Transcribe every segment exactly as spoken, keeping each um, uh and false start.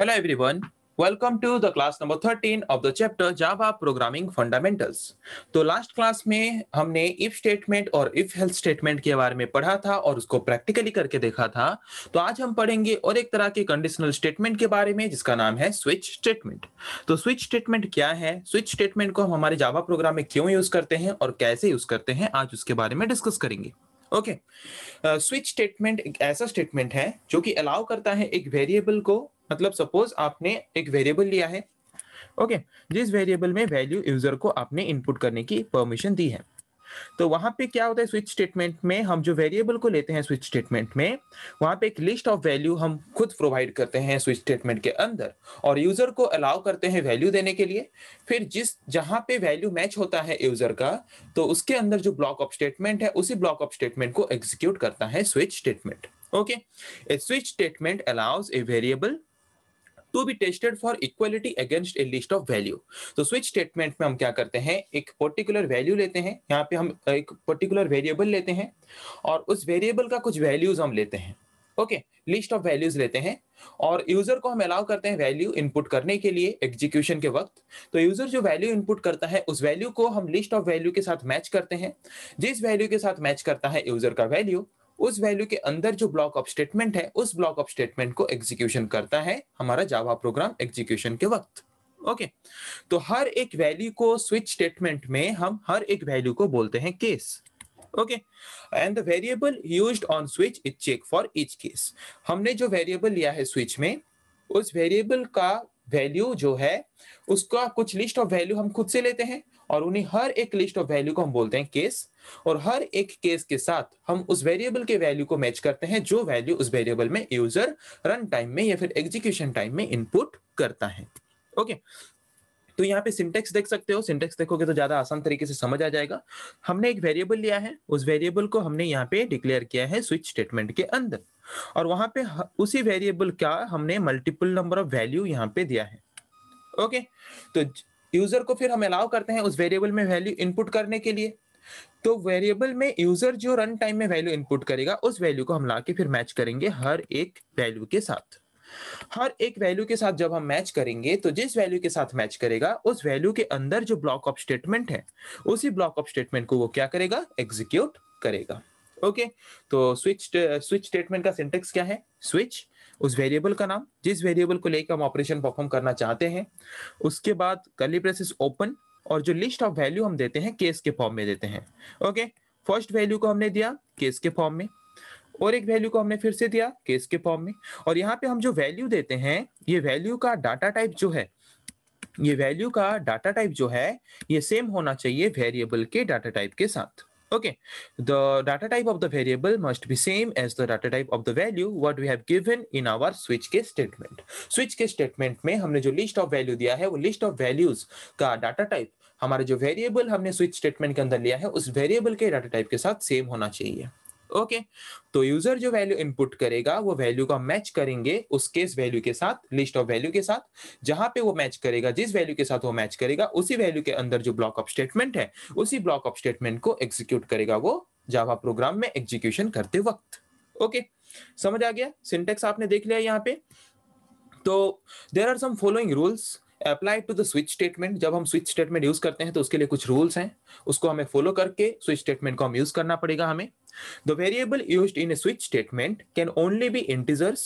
Hello everyone, welcome to the class number thirteen of the chapter Java Programming Fundamentals। तो last class में हमने if statement और if else statement के बारे में पढ़ा था और उसको प्रैक्टिकली करके देखा था। तो आज हम पढ़ेंगे और एक तरह के कंडीशनल स्टेटमेंट के बारे में जिसका नाम है स्विच स्टेटमेंट। तो स्विच स्टेटमेंट क्या है, स्विच स्टेटमेंट को हम हमारे जावा प्रोग्राम में क्यों यूज करते हैं और कैसे यूज करते हैं, आज उसके बारे में डिस्कस करेंगे। ओके, स्विच स्टेटमेंट एक ऐसा स्टेटमेंट है जो कि अलाउ करता है एक वेरिएबल को, मतलब सपोज आपने एक वेरिएबल लिया है, ओके okay, जिस वेरिएबल में वैल्यू यूजर को आपने इनपुट करने की परमिशन दी है। तो वहां पे क्या होता है, स्विच स्टेटमेंट में हम जो वेरिएबल को लेते हैं स्विच स्टेटमेंट में, वहां पे एक लिस्ट ऑफ वैल्यू हम खुद प्रोवाइड करते हैं स्विच स्टेटमेंट के अंदर और यूजर को अलाउ करते हैं वैल्यू देने के लिए। फिर जिस जहां पे वैल्यू मैच होता है यूजर का, तो उसके अंदर जो ब्लॉक ऑफ स्टेटमेंट है उसी ब्लॉक ऑफ स्टेटमेंट को एग्जीक्यूट करता है switch statement. Okay, a switch statement allows a variable to be tested for equality against a list of value। तो switch statement में हम क्या करते हैं, एक particular value लेते हैं, यहाँ पे हम एक particular variable लेते हैं और उस variable का कुछ values हम लेते हैं, okay okay, list of values लेते हैं और user को हम allow करते हैं value input करने के लिए execution के वक्त। तो user जो value input करता है उस value को हम list of value के साथ match करते हैं। जिस value के साथ match करता है user का value, उस वैल्यू के अंदर जो ब्लॉक ऑफ स्टेटमेंट है उस ब्लॉक ऑफ स्टेटमेंट को एग्जीक्यूशन करता है हमारा जावा प्रोग्राम एग्जीक्यूशन के वक्त। ओके, तो हर एक वैल्यू को स्विच स्टेटमेंट में हम हर एक वैल्यू को बोलते हैं case. Okay, and the variable used on switch is check for each case. हमने जो वेरिएबल लिया है स्विच में, उस वेरिएबल का वैल्यू जो है उसका कुछ लिस्ट ऑफ वैल्यू हम खुद से लेते हैं और उन्हीं हर एक लिस्ट ऑफ वैल्यू को हम बोलते हैं केस और हर एक केस के साथ हम उस वेरिएबल के वैल्यू को मैच करते हैं जो वैल्यू उस वेरिएबल में यूजर रन टाइम में या फिर एग्जीक्यूशन टाइम में इनपुट करता है। ओके, तो यहाँ पे सिंटेक्स देख सकते हो, सिंटेक्स देखोगे तो ज्यादा आसान तरीके से समझ आ जाएगा। हमने एक वेरिएबल लिया है, उस वेरिएबल को हमने यहाँ पे डिक्लेयर किया है स्विच स्टेटमेंट के अंदर और वहां पे उसी वेरिएबल का हमने मल्टीपल नंबर ऑफ वैल्यू यहाँ पे दिया है। ओके, तो यूजर को फिर हम अलाउ करते हैं उस वेरिएबल में वैल्यू इनपुट करने के लिए। तो वेरिएबल में यूजर जो रन टाइम में वैल्यू इनपुट करेगा उस वैल्यू को हम लाके फिर मैच करेंगे हर एक वैल्यू के साथ। हर एक वैल्यू के साथ जब हम मैच करेंगे तो जिस वैल्यू के साथ मैच करेगा उस वैल्यू के अंदर जो ब्लॉक ऑफ स्टेटमेंट है उसी ब्लॉक ऑफ स्टेटमेंट को वो क्या करेगा, एग्जीक्यूट करेगा। ओके okay, तो स्विच स्विच स्टेटमेंट का सिंटेक्स क्या है, स्विच उस वेरिएबल का नाम जिस वेरिएबल को लेकर हम ऑपरेशन परफॉर्म करना चाहते हैं, उसके बाद कर्ली ब्रेसेस ओपन और जो लिस्ट ऑफ वैल्यू हम देते हैं केस के फॉर्म में देते हैं। ओके, फर्स्ट वैल्यू को हमने दिया केस के फॉर्म में और एक वैल्यू को हमने फिर से दिया केस के फॉर्म में और यहाँ पे हम जो वैल्यू देते हैं ये वैल्यू का डाटा टाइप जो है ये वैल्यू का डाटा टाइप जो है ये सेम होना चाहिए वेरिएबल के डाटा टाइप के साथ। Okay, the data type of the variable must be same as the data type of the value what we have given in our switch case statement। Switch case statement में हमने जो list of value दिया है वो list of values का data type हमारे जो variable हमने switch statement के अंदर लिया है उस variable के data type के साथ same होना चाहिए। ओके okay, तो यूजर जो वैल्यू इनपुट करेगा वो वैल्यू का मैच करेंगे उस केस वैल्यू के साथ, लिस्ट ऑफ वैल्यू के साथ। जहां पे वो मैच करेगा, जिस वैल्यू के साथ वो मैच करेगा उसी वैल्यू के अंदर जो ब्लॉक ऑफ स्टेटमेंट है उसी ब्लॉक ऑफ स्टेटमेंट को एग्जीक्यूट करेगा वो जावा प्रोग्राम में एग्जीक्यूशन करते वक्त। ओके okay, समझ आ गया, सिंटेक्स आपने देख लिया यहाँ पे। तो there are some following rules apply to the switch statement. जब हम स्विच स्टेटमेंट यूज करते हैं तो उसके लिए कुछ रूल्स हैं, उसको हमें फॉलो करके स्विच स्टेटमेंट को हम यूज करना पड़ेगा हमें। The variable used in a switch statement can only be integers,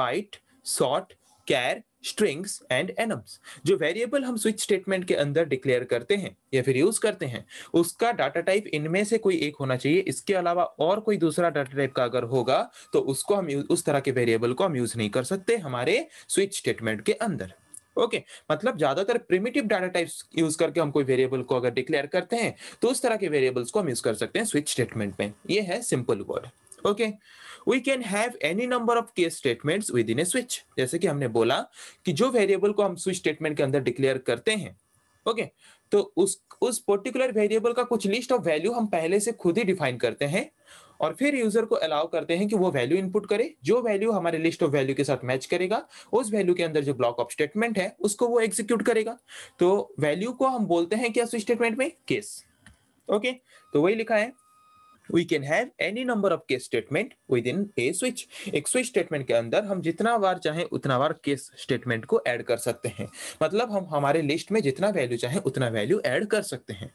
byte, sort, char, strings and enums। जो वेरिएबल हम स्विच स्टेटमेंट के अंदर डिक्लेयर करते हैं या फिर यूज करते हैं उसका डाटा टाइप इनमें से कोई एक होना चाहिए। इसके अलावा और कोई दूसरा डाटा टाइप का अगर होगा तो उसको हम उस तरह के वेरिएबल को हम यूज नहीं कर सकते हमारे स्विच स्टेटमेंट के अंदर। ओके okay, मतलब ज्यादातर प्रिमिटिव डाटा टाइप्स यूज करके हम कोई वेरिएबल को अगर डिक्लेयर करते हैं तो उस तरह के वेरिएबल्स को हम यूज कर सकते हैं स्विच स्टेटमेंट में। ये है simple word. Okay, we can have any number of case statements within a switch. जैसे कि हमने बोला कि जो वेरिएबल को हम स्विच स्टेटमेंट के अंदर डिक्लेयर करते हैं ओके okay, तो उस उस पर्टिकुलर वेरिएबल का कुछ लिस्ट ऑफ वैल्यू हम पहले से खुद ही डिफाइन करते हैं और फिर यूजर को अलाउ करते हैं कि वो वैल्यू इनपुट करे। जो वैल्यू हमारे लिस्ट ऑफ वैल्यू के साथ मैच करेगा उस वैल्यू के अंदर जो ब्लॉक ऑफ स्टेटमेंट है उसको वो एग्जीक्यूट करेगा। तो वैल्यू को हम बोलते हैं क्या स्विच स्टेटमेंट में, केस। ओके okay, तो वही लिखा है we can have any number of case statement within a switch. एक switch statement के अंदर हम जितना बार चाहें उतना बार case statement को add कर सकते हैं, मतलब हम हमारे list में जितना value चाहें उतना value add कर सकते हैं.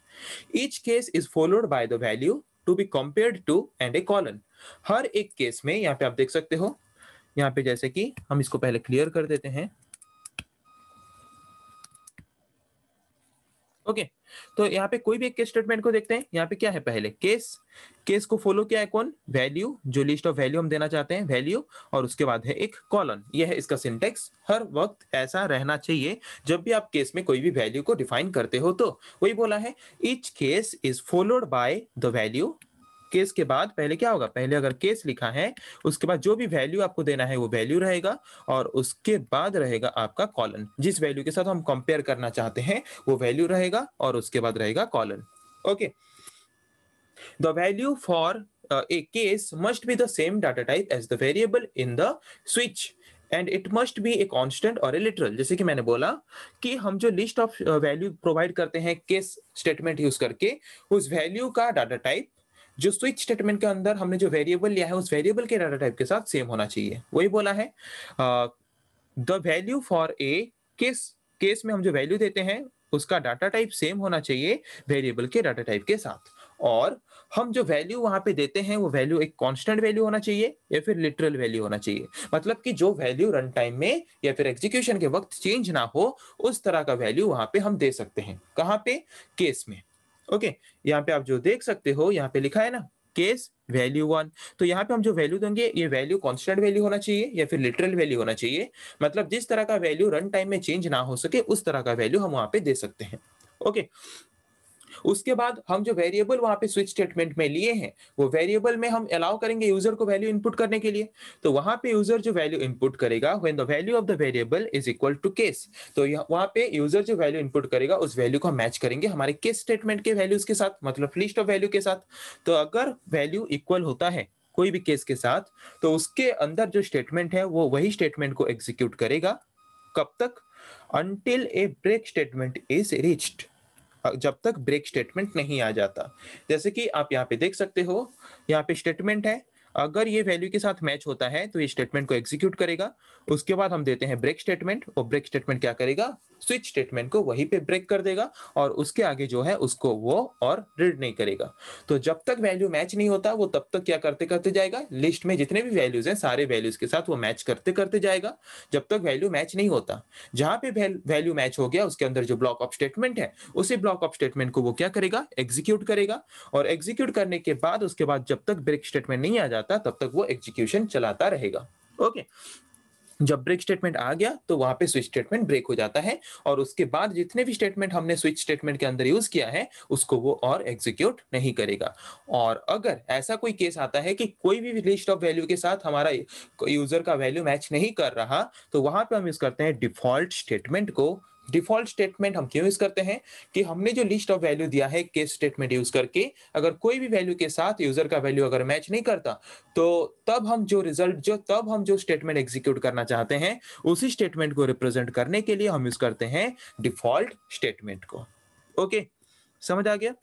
Each case is followed by the value to be compared to and a colon. हर एक case में यहाँ पे आप देख सकते हो, यहाँ पे जैसे कि हम इसको पहले clear कर देते हैं. Okay okay. तो यहाँ पे कोई भी एक केस स्टेटमेंट को देखते हैं. यहाँ पे क्या है, पहले केस, केस को फॉलो किया है कौन, वैल्यू, जो लिस्ट ऑफ वैल्यू हम देना चाहते हैं वैल्यू, और उसके बाद है एक कॉलन. यह है इसका सिंटेक्स. हर वक्त ऐसा रहना चाहिए जब भी आप केस में कोई भी वैल्यू को डिफाइन करते हो. तो वही बोला है, each case is followed by the value. Case के बाद पहले क्या होगा, पहले अगर केस लिखा है उसके बाद जो भी वैल्यू आपको देना है वो वैल्यू रहेगा, और उसके बाद रहेगा आपका कॉलन, जिस वैल्यू के साथ हम कंपेयर करना चाहते हैं वो वैल्यू रहेगा, और उसके बाद रहेगा colon. Okay, the value for a case must be the same data type as the variable in the switch and it must be a constant और ए लिटरल. जैसे कि मैंने बोला कि हम जो लिस्ट ऑफ वैल्यू प्रोवाइड करते हैं केस स्टेटमेंट यूज करके, उस वैल्यू का डाटा टाइप जो स्विच स्टेटमेंट के अंदर हमने जो वेरिएबल लिया है उस वेरिएबल के डाटा टाइप के साथ सेम होना चाहिए. वही बोला है, the value for a case, case में हम जो वैल्यू देते हैं उसका डाटा टाइप सेम होना चाहिए वेरिएबल के डाटा टाइप के साथ, और हम जो वैल्यू वहां पे देते हैं वो वैल्यू एक कांस्टेंट वैल्यू होना चाहिए या फिर लिटरल वैल्यू होना चाहिए, मतलब कि जो वैल्यू रन टाइम में या फिर एग्जीक्यूशन के वक्त चेंज ना हो, उस तरह का वैल्यू वहां पे हम दे सकते हैं. कहाँ पे, केस में. ओके okay, यहाँ पे आप जो देख सकते हो यहाँ पे लिखा है ना, केस वैल्यू वन, तो यहाँ पे हम जो वैल्यू देंगे ये वैल्यू कांस्टेंट वैल्यू होना चाहिए या फिर लिटरल वैल्यू होना चाहिए, मतलब जिस तरह का वैल्यू रन टाइम में चेंज ना हो सके उस तरह का वैल्यू हम वहाँ पे दे सकते हैं. Okay okay. उसके बाद हम जो वेरिएबल वहां पे स्विच स्टेटमेंट में लिए हैं वो वेरिएबल में हम अलाउ करेंगे यूजर को वैल्यू इनपुट करने के लिए, तो वहां पे यूजर जो वैल्यू इनपुट करेगा, when the value of the variable is equal to case, तो वहां पे यूजर जो वैल्यू इनपुट करेगा उस वैल्यू को मैच करेंगे हमारे केस स्टेटमेंट के वैल्यूज के साथ, मतलब लिस्ट ऑफ वैल्यू के साथ. तो अगर वैल्यू इक्वल होता है कोई भी केस के साथ, तो उसके अंदर जो स्टेटमेंट है वो वही स्टेटमेंट को एग्जीक्यूट करेगा. कब तक, until a break statement is reached, जब तक ब्रेक स्टेटमेंट नहीं आ जाता. जैसे कि आप यहाँ पे देख सकते हो, यहाँ पे स्टेटमेंट है, अगर ये वैल्यू के साथ मैच होता है तो ये स्टेटमेंट को एग्जीक्यूट करेगा, उसके बाद हम देते हैं ब्रेक स्टेटमेंट, और ब्रेक स्टेटमेंट क्या करेगा, स्विच स्टेटमेंट को वहीं पे ब्रेक कर देगा, और उसके आगे जो है उसको वो और रीड नहीं करेगा. तो जब तक वैल्यू मैच नहीं होता वो तब तक क्या करते करते जाएगा, लिस्ट में जितने भी वैल्यूज हैं सारे वैल्यूज के साथ वो मैच करते करते जाएगा जब तक वैल्यू मैच नहीं होता. जहां पे वैल्यू मैच हो गया उसके अंदर जो ब्लॉक ऑफ स्टेटमेंट है उसी ब्लॉक ऑफ स्टेटमेंट को वो क्या करेगा, एग्जीक्यूट करेगा, और एग्जीक्यूट करने के बाद उसके बाद जब तक ब्रेक स्टेटमेंट नहीं आ जाता तब तक वो एग्जीक्यूशन चलाता रहेगा. ओके, जब ब्रेक स्टेटमेंट आ गया तो वहां पे स्विच स्टेटमेंट ब्रेक हो जाता है, और उसके बाद जितने भी स्टेटमेंट हमने स्विच स्टेटमेंट के अंदर यूज किया है उसको वो और एग्जीक्यूट नहीं करेगा. और अगर ऐसा कोई केस आता है कि कोई भी लिस्ट ऑफ वैल्यू के साथ हमारा यूजर का वैल्यू मैच नहीं कर रहा, तो वहां पे हम यूज करते हैं डिफॉल्ट स्टेटमेंट को. डिफॉल्ट स्टेटमेंट हम क्यों यूज करते हैं कि हमने जो लिस्ट ऑफ वैल्यू दिया है केस स्टेटमेंट यूज करके, अगर कोई भी वैल्यू के साथ यूजर का वैल्यू अगर मैच नहीं करता तो तब हम जो रिजल्ट जो तब हम जो स्टेटमेंट एग्जीक्यूट करना चाहते हैं उसी स्टेटमेंट को रिप्रेजेंट करने के लिए हम यूज करते हैं डिफॉल्ट स्टेटमेंट को. ओके, समझ आ गया.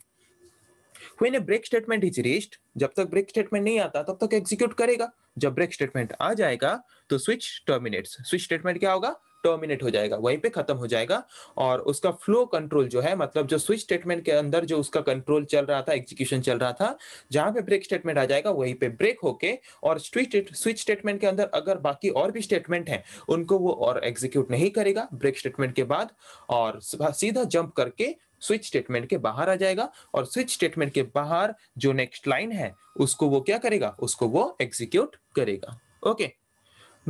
When a break statement is reached, जब तक ब्रेक स्टेटमेंट नहीं आता तब तक एग्जीक्यूट करेगा, जब ब्रेक स्टेटमेंट आ जाएगा तो स्विच टर्मिनेट्स. स्विच स्टेटमेंट क्या होगा, टर्मिनेट हो जाएगा, वहीं पे खत्म हो जाएगा, और उसका फ्लो कंट्रोल जो है, मतलब जो स्विच स्टेटमेंट के अंदर जो उसका कंट्रोल चल रहा था, एग्जीक्यूशन चल रहा था, जहां पे ब्रेक स्टेटमेंट आ जाएगा वहीं पे ब्रेक होके, और स्विच स्विच स्टेटमेंट के अंदर अगर बाकी और भी स्टेटमेंट हैं उनको वो और एग्जीक्यूट नहीं करेगा ब्रेक स्टेटमेंट के बाद, और सीधा जंप करके स्विच स्टेटमेंट के बाहर आ जाएगा, और स्विच स्टेटमेंट के बाहर जो नेक्स्ट लाइन है उसको वो क्या करेगा, उसको वो एग्जीक्यूट करेगा. Okay,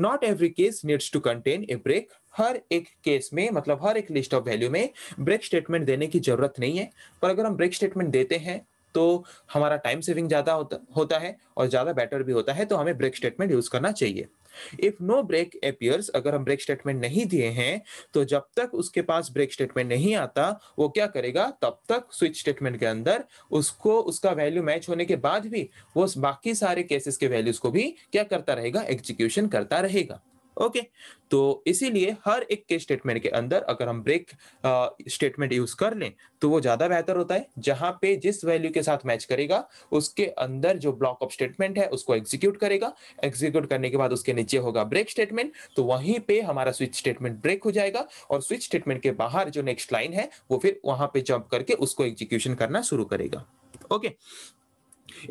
Not every case needs to contain a break. हर एक केस में, मतलब हर एक लिस्ट ऑफ वैल्यू में ब्रेक स्टेटमेंट देने की जरूरत नहीं है, पर अगर हम ब्रेक स्टेटमेंट देते हैं तो हमारा टाइम सेविंग ज्यादा होता, होता है और ज्यादा बेटर भी होता है, तो हमें ब्रेक स्टेटमेंट यूज करना चाहिए. इफ नो ब्रेक अपीयर्स, अगर हम ब्रेक स्टेटमेंट नहीं दिए हैं तो जब तक उसके पास ब्रेक स्टेटमेंट नहीं आता वो क्या करेगा, तब तक स्विच स्टेटमेंट के अंदर उसको उसका वैल्यू मैच होने के बाद भी वो बाकी सारे केसेस के वैल्यूज को भी क्या करता रहेगा, एग्जीक्यूशन करता रहेगा. Okay okay. तो इसीलिए हर एक के स्टेटमेंट के अंदर अगर हम ब्रेक स्टेटमेंट यूज कर लें तो वो ज्यादा बेहतर होता है, जहां पे जिस वैल्यू के साथ मैच करेगा उसके अंदर जो ब्लॉक ऑफ स्टेटमेंट है उसको एग्जीक्यूट करेगा, एग्जीक्यूट करने के बाद उसके नीचे होगा ब्रेक स्टेटमेंट, तो वहीं पे हमारा स्विच स्टेटमेंट ब्रेक हो जाएगा और स्विच स्टेटमेंट के बाहर जो नेक्स्ट लाइन है वो फिर वहां पे जंप करके उसको एग्जीक्यूशन करना शुरू करेगा। Okay okay.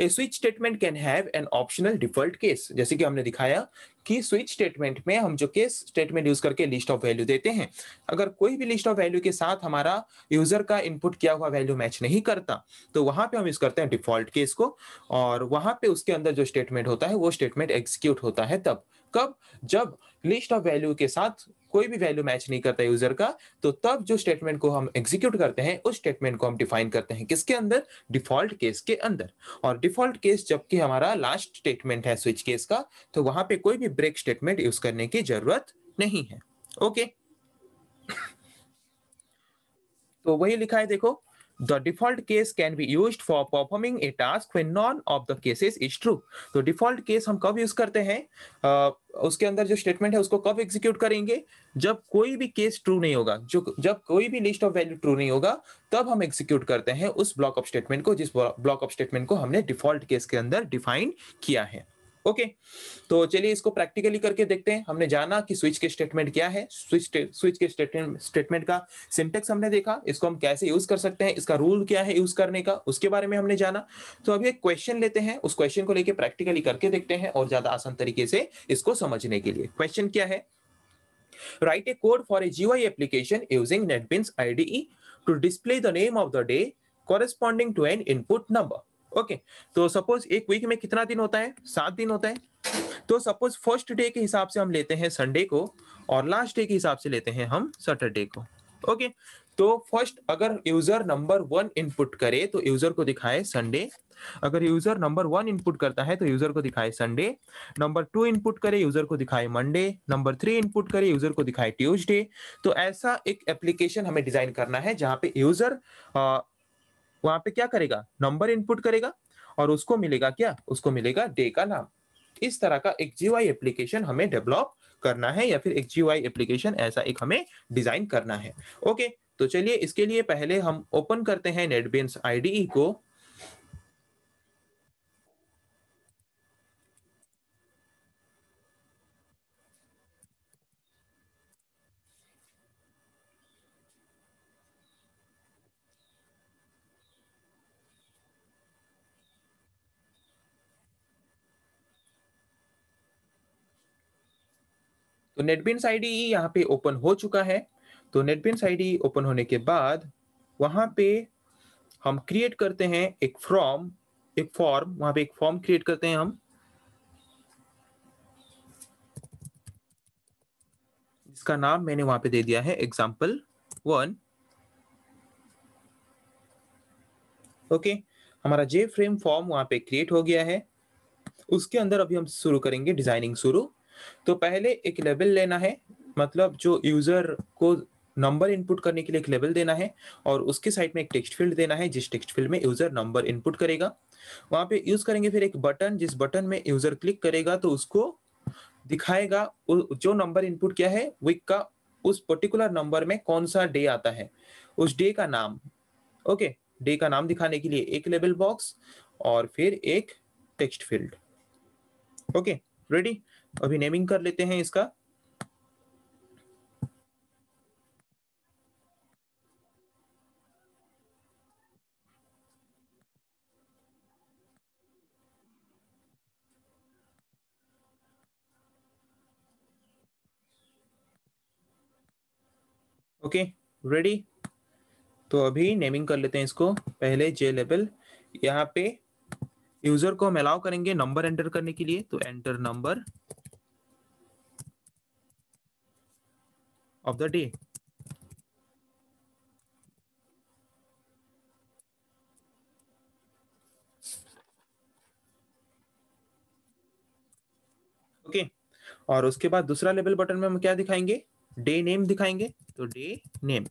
A switch statement can have an optional default case, जैसे कि हमने दिखाया कि switch statement में हम जो case statement यूज करके list of value देते हैं, अगर कोई भी list of value के साथ हमारा user का input किया हुआ value match नहीं करता तो वहां पे हम यूज करते हैं default case को, और वहां पे उसके अंदर जो statement होता है वो statement execute होता है तब कब जब लिस्ट ऑफ वैल्यू के साथ कोई भी वैल्यू मैच नहीं करता यूजर का, तो तब जो स्टेटमेंट को हम एग्जीक्यूट करते हैं उस स्टेटमेंट को हम डिफाइन करते हैं किसके अंदर, डिफॉल्ट केस के अंदर। और डिफॉल्ट केस जबकि हमारा लास्ट स्टेटमेंट है स्विच केस का, तो वहां पे कोई भी ब्रेक स्टेटमेंट यूज करने की जरूरत नहीं है। ओके तो वही लिखा है, देखो The default case can be used for performing a task when none of the cases is true. तो default case हम कब यूज करते हैं, उसके अंदर जो स्टेटमेंट है उसको कब एग्जीक्यूट करेंगे, जब कोई भी केस ट्रू नहीं होगा, जो जब कोई भी लिस्ट ऑफ वैल्यू ट्रू नहीं होगा तब हम एग्जीक्यूट करते हैं उस ब्लॉक ऑफ स्टेटमेंट को जिस ब्लॉक ऑफ स्टेटमेंट को हमने डिफॉल्ट केस के अंदर डिफाइन किया है। ओके okay, तो चलिए इसको प्रैक्टिकली करके देखते हैं। हमने जाना कि स्विच के स्टेटमेंट क्या है, स्विच स्विच के स्टेटमेंट स्टेटमेंट का सिंटेक्स हमने देखा, इसको हम कैसे यूज कर सकते हैं, इसका रूल क्या है यूज करने का, उसके बारे में हमने जाना। तो अभी एक क्वेश्चन लेते हैं, उस क्वेश्चन को लेके प्रैक्टिकली करके देखते हैं और ज्यादा आसान तरीके से इसको समझने के लिए। क्वेश्चन क्या है, write a code for a GUI application using NetBeans IDE to display the name of the day corresponding to an input number. Okay okay, तो सपोज एक वीक में कितना दिन होता है, सात दिन होता है। तो सपोज फर्स्ट डे के हिसाब से हम लेते हैं संडे को और लास्ट डे के हिसाब से लेते हैं हम सैटरडे को। ओके okay, तो फर्स्ट अगर यूजर नंबर वन इनपुट करे तो यूजर को दिखाए संडे, अगर यूजर नंबर वन इनपुट करता है तो यूजर को दिखाए संडे, नंबर टू इनपुट करे यूजर को दिखाए मंडे, नंबर थ्री इनपुट करे यूजर को दिखाए ट्यूजडे। तो ऐसा एक एप्लीकेशन हमें डिजाइन करना है जहाँ पे यूजर आ, वहां पे क्या करेगा, नंबर इनपुट करेगा और उसको मिलेगा क्या, उसको मिलेगा डे का नाम। इस तरह का एक जीयूआई एप्लीकेशन हमें डेवलप करना है या फिर एक जीयूआई एप्लीकेशन ऐसा एक हमें डिजाइन करना है। ओके तो चलिए इसके लिए पहले हम ओपन करते हैं नेटबीन्स आईडीई को। तो नेटबीन्स आईडीई यहाँ पे ओपन हो चुका है। तो नेटबीन्स आईडीई ओपन होने के बाद वहाँ पे हम क्रिएट करते हैं एक फॉर्म, एक फॉर्म वहाँ पे एक फॉर्म क्रिएट करते हैं हम, जिसका नाम मैंने वहाँ पे दे दिया है एग्जाम्पल वन। ओके हमारा जे फ्रेम फॉर्म वहाँ पे क्रिएट हो गया है, उसके अंदर अभी हम शुरू करेंगे डिजाइनिंग शुरू। तो पहले एक लेबल लेना है, मतलब जो यूजर को नंबर इनपुट करने के लिए एक लेबल देना है और उसके साइड में एक टेक्स्ट फील्ड देना है जिस टेक्स्ट फील्ड में यूजर नंबर इनपुट करेगा। वहां पे यूज करेंगे फिर एक बटन, जिस बटन में यूजर क्लिक करेगा तो उसको दिखाएगा जो नंबर इनपुट किया है वीक का, उस पर्टिकुलर नंबर में कौन सा डे आता है, उस डे का नाम। ओके डे का नाम दिखाने के लिए एक लेबल बॉक्स और फिर एक टेक्स्ट फील्ड। ओके रेडी, अभी नेमिंग कर लेते हैं इसका। ओके रेडी, तो अभी नेमिंग कर लेते हैं इसको। पहले जे लेबल, यहाँ पे यूजर को हम अलाउ करेंगे नंबर एंटर करने के लिए, तो enter number of the day. Okay और उसके बाद दूसरा लेबल बटन में हम क्या दिखाएंगे, डे नेम दिखाएंगे, तो डे नेम।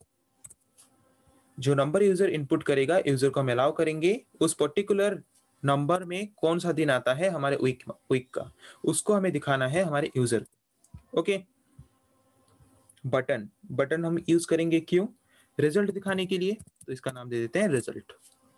जो नंबर यूजर इनपुट करेगा यूजर को हम अलाउ करेंगे उस पर्टिकुलर नंबर में कौन सा दिन आता है हमारे वीक वीक का, उसको हमें दिखाना है हमारे यूजर। ओके। बटन बटन हम यूज करेंगे क्यों? रिजल्ट दिखाने के लिए, तो इसका नाम दे देते हैं रिजल्ट।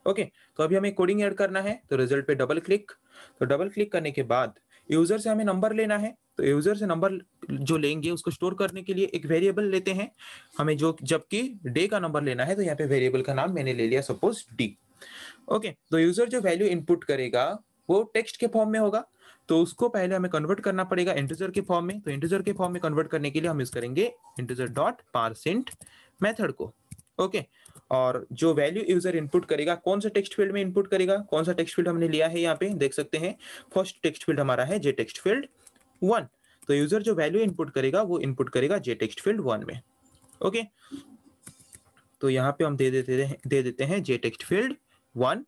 ओके okay, तो अभी हमें कोडिंग ऐड करना है, तो रिजल्ट पे डबल क्लिक। तो डबल क्लिक करने के बाद यूजर से हमें नंबर लेना है, तो यूजर से नंबर जो लेंगे उसको स्टोर करने के लिए एक वेरिएबल लेते हैं हमें, जो जबकि डे का नंबर लेना है, तो यहाँ पे वेरिएबल का नाम मैंने ले लिया सपोज डी। ओके, तो यूजर जो वैल्यू इनपुट करेगा वो टेक्स्ट के फॉर्म में होगा, तो उसको पहले हमें कन्वर्ट करना पड़ेगा इंटीजर के फॉर्म में। तो इंटीजर के फॉर्म में कन्वर्ट करने के लिए हम यूज करेंगे इंटीजर डॉट पार्सेंट मेथड को। ओके okay, और जो वैल्यू यूजर इनपुट करेगा कौन सा टेक्स्ट फील्ड में इनपुट करेगा, कौन सा टेक्स्ट फील्ड हमने लिया है यहाँ पे देख सकते हैं। फर्स्ट टेक्स्ट फील्ड हमारा है जे टेक्स्ट फील्ड वन, तो यूजर जो वैल्यू इनपुट करेगा वो इनपुट करेगा जे टेक्स्ट फील्ड वन में। ओके okay, तो यहाँ पे हम दे देते हैं दे देते हैं J text field one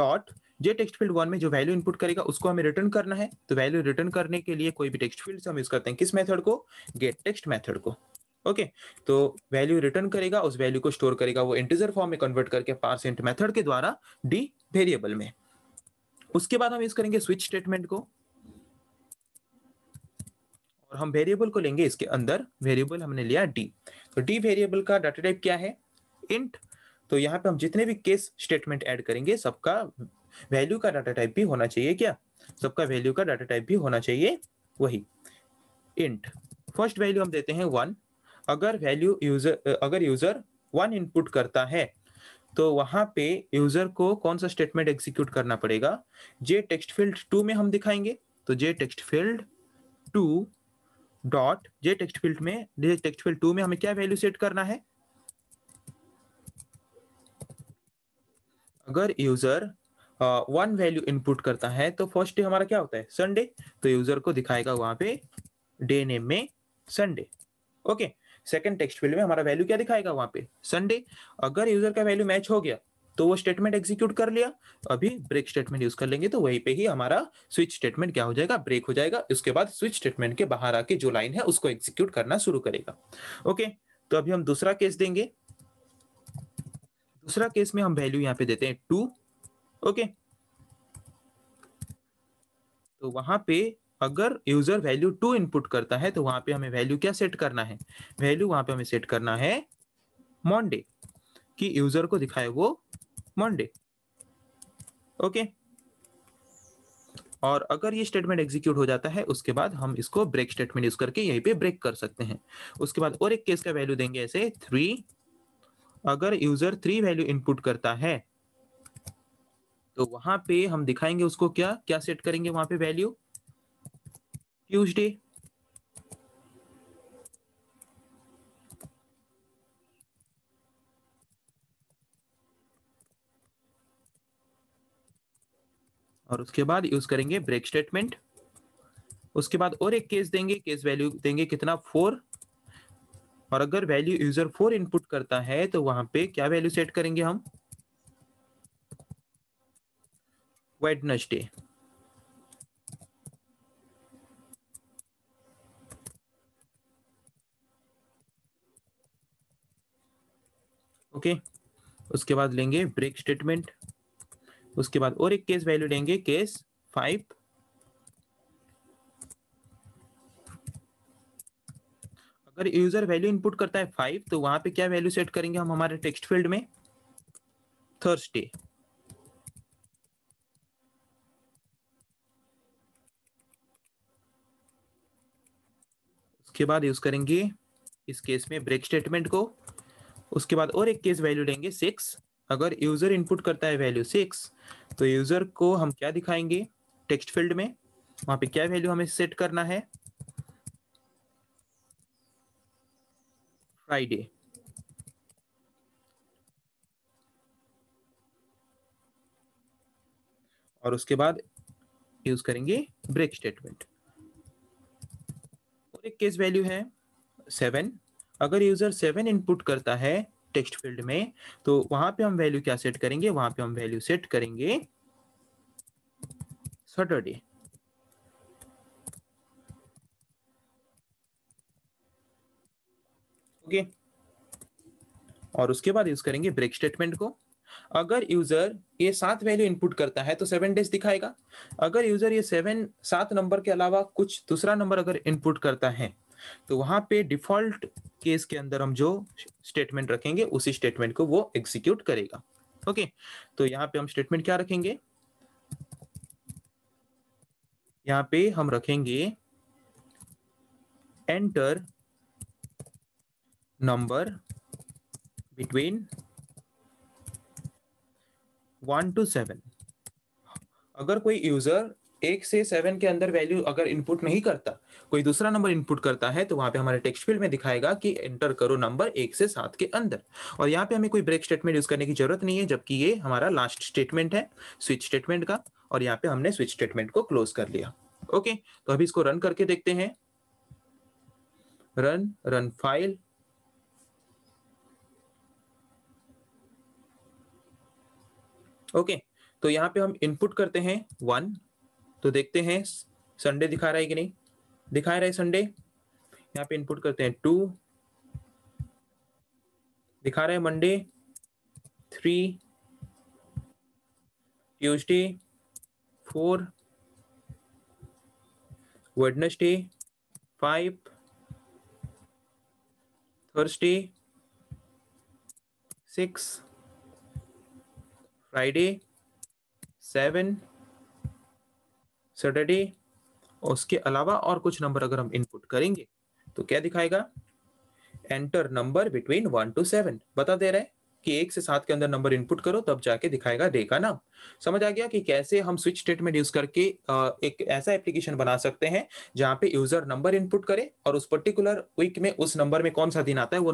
dot J text field one में जो वैल्यू इनपुट करेगा उसको हमें रिटर्न करना है। तो वैल्यू रिटर्न करने के लिए कोई भी टेक्स्ट फील्ड से हम यूज करते हैं किस मेथड को? गेट टेक्स्ट मेथड को। ओके okay, तो वैल्यू रिटर्न करेगा, उस वैल्यू को स्टोर करेगा वो इंटीजर फॉर्म में कन्वर्ट करके परसेंट मेथड के द्वारा डी वेरिएबल में। उसके बाद हम यूज करेंगे स्विच स्टेटमेंट को, और हम वेरिएबल को लेंगे इसके अंदर। वेरिएबल हमने लिया डी, तो डी वेरिएबल का डाटा टाइप क्या है? इंट। तो यहाँ पे हम जितने भी केस स्टेटमेंट ऐड करेंगे सबका वैल्यू का डाटा टाइप भी होना चाहिए। क्या? सबका वैल्यू का डाटा टाइप भी होना चाहिए वही इंट। फर्स्ट वैल्यू हम देते हैं वन। अगर वैल्यू यूजर अगर यूजर वन इनपुट करता है तो वहां पे यूजर को कौन सा स्टेटमेंट एग्जीक्यूट करना पड़ेगा? जे टेक्स्ट फील्ड टू में हम दिखाएंगे, तो J text field two dot J text field में जे टेक्स्ट फील्ड टू में हमें क्या वैल्यू सेट करना है? अगर यूजर वन वैल्यू इनपुट करता है तो फर्स्ट डे हमारा क्या होता है? संडे। तो यूजर को दिखाएगा वहां पे डे नेम में Sunday. Okay okay, second text field में हमारा वैल्यू क्या दिखाएगा वहां पे? संडे। अगर यूजर का वैल्यू मैच हो गया तो वो स्टेटमेंट एग्जीक्यूट कर लिया। अभी ब्रेक स्टेटमेंट यूज कर लेंगे, तो वहीं पे ही हमारा स्विच स्टेटमेंट क्या हो जाएगा? ब्रेक हो जाएगा। उसके बाद स्विच स्टेटमेंट के बाहर आके जो लाइन है उसको एग्जीक्यूट करना शुरू करेगा। ओके okay, तो अभी हम दूसरा केस देंगे। दूसरा केस में हम वैल्यू यहाँ पे देते हैं टू। ओके okay, तो वहां पे अगर यूजर वैल्यू टू इनपुट करता है तो वहां पे हमें वैल्यू क्या सेट करना है? वैल्यू वहां पे हमें सेट करना है मंडे, कि यूजर को दिखाए वो मंडे। ओके, और अगर ये स्टेटमेंट एग्जीक्यूट हो जाता है उसके बाद हम इसको ब्रेक स्टेटमेंट यूज करके यहीं पे ब्रेक कर सकते हैं। उसके बाद और एक केस का वैल्यू देंगे ऐसे थ्री। अगर यूजर थ्री वैल्यू इनपुट करता है तो वहां पे हम दिखाएंगे उसको क्या क्या सेट करेंगे वहां पे? Value Tuesday. और उसके बाद यूज करेंगे ब्रेक स्टेटमेंट। उसके बाद और एक केस देंगे, केस वैल्यू देंगे कितना? फोर। और अगर वैल्यू यूजर फोर इनपुट करता है तो वहां पे क्या वैल्यू सेट करेंगे हम? वेडनेसडे। ओके okay, उसके बाद लेंगे ब्रेक स्टेटमेंट। उसके बाद और एक केस वैल्यू लेंगे, केस फाइव। अगर यूजर वैल्यू इनपुट करता है फाइव तो वहां पे क्या वैल्यू सेट करेंगे हम हमारे टेक्स्ट फील्ड में? थर्सडे। उसके बाद यूज करेंगे इस केस में ब्रेक स्टेटमेंट को। उसके बाद और एक केस वैल्यू लेंगे सिक्स। अगर यूजर इनपुट करता है वैल्यू सिक्स तो यूजर को हम क्या दिखाएंगे टेक्स्ट फील्ड में? वहां पे क्या वैल्यू हमें सेट करना है? फ्राइडे। और उसके बाद यूज करेंगे ब्रेक स्टेटमेंट। और एक केस वैल्यू है सेवन। अगर यूजर सेवन इनपुट करता है टेक्स्ट फील्ड में तो वहां पे हम वैल्यू क्या सेट करेंगे? वहां पे हम वैल्यू सेट करेंगे सैटरडे। ओके, और उसके बाद यूज करेंगे ब्रेक स्टेटमेंट को। अगर यूजर ये सात वैल्यू इनपुट करता है तो सेवन डेज दिखाएगा। अगर यूजर ये सेवन सात नंबर के अलावा कुछ दूसरा नंबर अगर इनपुट करता है तो वहां पे डिफॉल्ट केस के अंदर हम जो स्टेटमेंट रखेंगे उसी स्टेटमेंट को वो एग्जीक्यूट करेगा। ओके, तो यहाँ पे हम स्टेटमेंट क्या रखेंगे, यहाँ पे हम रखेंगे enter number between one two seven. अगर कोई यूजर एक से सेवन के अंदर वैल्यू अगर इनपुट नहीं करता, कोई दूसरा नंबर इनपुट करता है, तो वहां पे हमारे टेक्स्ट फील्ड में दिखाएगा कि एंटर करो नंबर एक से सात के अंदर। और यहाँ पे हमें कोई ब्रेक स्टेटमेंट यूज करने की जरूरत नहीं है, जबकि ये हमारा लास्ट स्टेटमेंट है स्विच स्टेटमेंट का, और यहाँ पे हमने स्विच स्टेटमेंट को क्लोज कर लिया। ओके, तो अभी इसको रन करके देखते हैं। रन रन फाइल, ओके, तो यहाँ पे हम इनपुट करते हैं वन, तो देखते हैं संडे दिखा रहा है कि नहीं दिखा रहा है संडे। यहाँ पे इनपुट करते हैं टू, दिखा रहा है Monday, three, Tuesday, four, Wednesday, five, Thursday, six, Friday, seven, Saturday. और उसके अलावा और कुछ नंबर अगर हम इनपुट करेंगे तो क्या दिखाएगा, enter number between one two seven. बता दे रहा है कि एक से सात के अंदर नंबर इनपुट करो, तब जाके दिखाएगा डे का नाम। समझ आ गया कि कैसे हम स्विच स्टेटमेंट यूज करके एक ऐसा एप्लीकेशन बना सकते हैं जहां पे यूजर नंबर इनपुट करे और उस पर्टिकुलर वीक में उस नंबर में कौन सा दिन आता है वो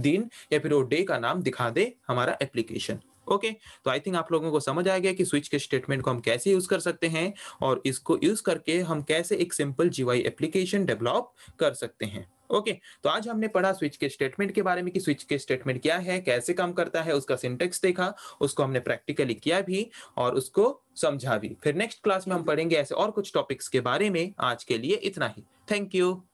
दिन या फिर वो डे का नाम दिखा दे हमारा एप्लीकेशन। ओके okay, तो आई थिंक आप लोगों को समझ आ गया कि स्विच के स्टेटमेंट को हम कैसे यूज कर सकते हैं और इसको यूज करके हम कैसे एक सिंपल जीवाई एप्लीकेशन डेवलप कर सकते हैं। ओके okay, तो आज हमने पढ़ा स्विच के स्टेटमेंट के बारे में कि स्विच के स्टेटमेंट क्या है, कैसे काम करता है, उसका सिंटेक्स देखा, उसको हमने प्रैक्टिकली किया भी और उसको समझा भी। फिर नेक्स्ट क्लास में हम पढ़ेंगे ऐसे और कुछ टॉपिक्स के बारे में। आज के लिए इतना ही, थैंक यू।